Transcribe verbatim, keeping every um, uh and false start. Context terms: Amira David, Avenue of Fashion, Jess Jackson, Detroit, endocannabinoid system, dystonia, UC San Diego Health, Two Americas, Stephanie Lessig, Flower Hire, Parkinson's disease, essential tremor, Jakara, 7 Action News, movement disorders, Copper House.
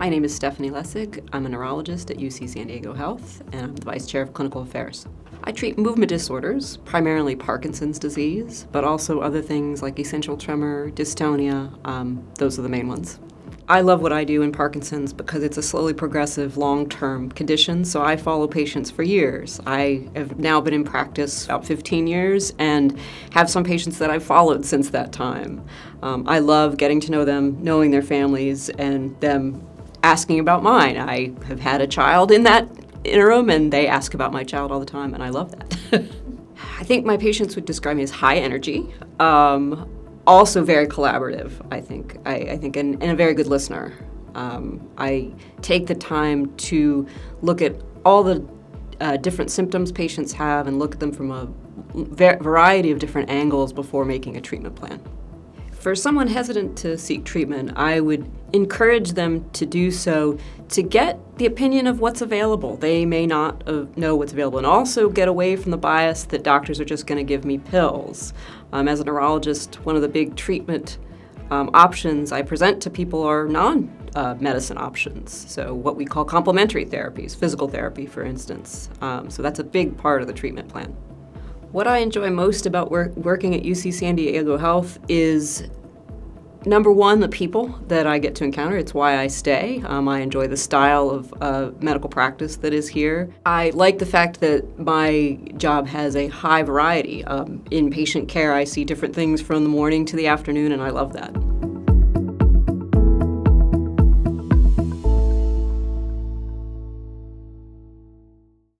My name is Stephanie Lessig. I'm a neurologist at U C San Diego Health, and I'm the Vice Chair of Clinical Affairs. I treat movement disorders, primarily Parkinson's disease, but also other things like essential tremor, dystonia. Um, those are the main ones. I love what I do in Parkinson's because it's a slowly progressive, long-term condition, so I follow patients for years. I have now been in practice about fifteen years and have some patients that I've followed since that time. Um, I love getting to know them, knowing their families, and them asking about mine. I have had a child in that interim, and they ask about my child all the time, and I love that. I think my patients would describe me as high energy. Um, Also very collaborative, I think, I, I think, and, and a very good listener. Um, I take the time to look at all the uh, different symptoms patients have and look at them from a variety of different angles before making a treatment plan. For someone hesitant to seek treatment, I would encourage them to do so to get the opinion of what's available. They may not uh, know what's available, and also get away from the bias that doctors are just going to give me pills. Um, as a neurologist, one of the big treatment um, options I present to people are non-medicine uh, options, so what we call complementary therapies, physical therapy, for instance. Um, so that's a big part of the treatment plan. What I enjoy most about work, working at U C San Diego Health is, number one, the people that I get to encounter. It's why I stay. Um, I enjoy the style of uh, medical practice that is here. I like the fact that my job has a high variety. Um, in patient care, I see different things from the morning to the afternoon, and I love that.